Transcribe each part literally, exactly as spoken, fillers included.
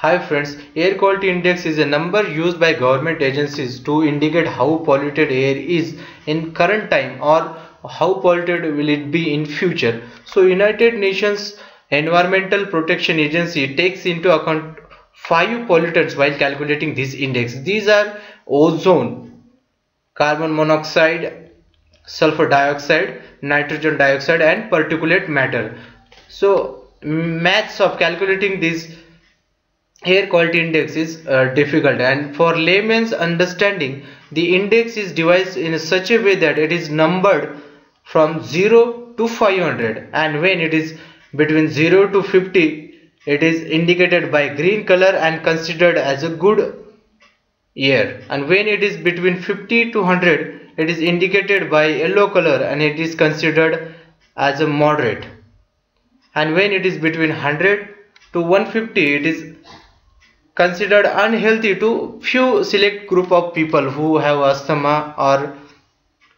Hi friends, air quality index is a number used by government agencies to indicate how polluted air is in current time or how polluted will it be in future. So United Nations Environmental Protection Agency takes into account five pollutants while calculating this index. These are ozone, carbon monoxide, sulfur dioxide, nitrogen dioxide and particulate matter. So maths of calculating this air quality index is uh, difficult, and for layman's understanding, the index is devised in such a way that it is numbered from zero to five hundred, and when it is between zero to fifty, it is indicated by green color and considered as a good year, and when it is between fifty to one hundred, it is indicated by yellow color and it is considered as a moderate, and when it is between one hundred to one hundred fifty, it is considered unhealthy to few select group of people who have asthma or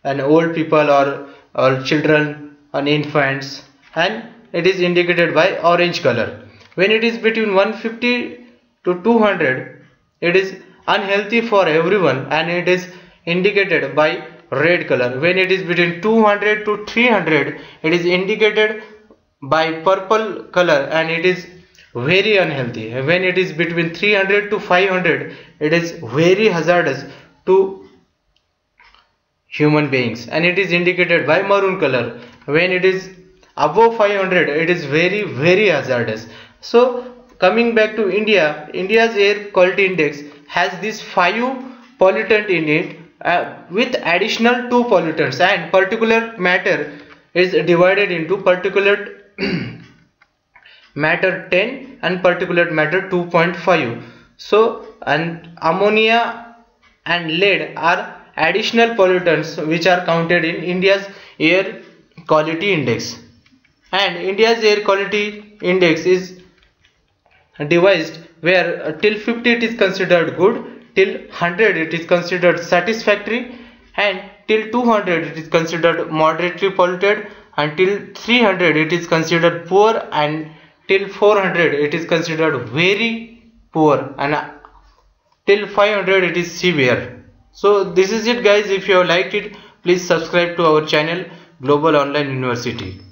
an old people or, or children and infants, and it is indicated by orange color. When it is between one hundred fifty to two hundred, it is unhealthy for everyone and it is indicated by red color. When it is between two hundred to three hundred, it is indicated by purple color and it is very unhealthy. When it is between three hundred to five hundred, it is very hazardous to human beings and it is indicated by maroon color. When it is above five hundred, it is very very hazardous. So coming back to India, India's air quality index has these five pollutant in it uh, with additional two pollutants, and particulate matter is divided into particulate matter ten and particulate matter two point five. So and ammonia and lead are additional pollutants which are counted in India's air quality index. And India's air quality index is devised where uh, till fifty it is considered good, till one hundred it is considered satisfactory, and till two hundred it is considered moderately polluted, and till three hundred it is considered poor, and till four hundred it is considered very poor, and uh, till five hundred it is severe. So this is it guys. If you have liked it, please subscribe to our channel Global Online University.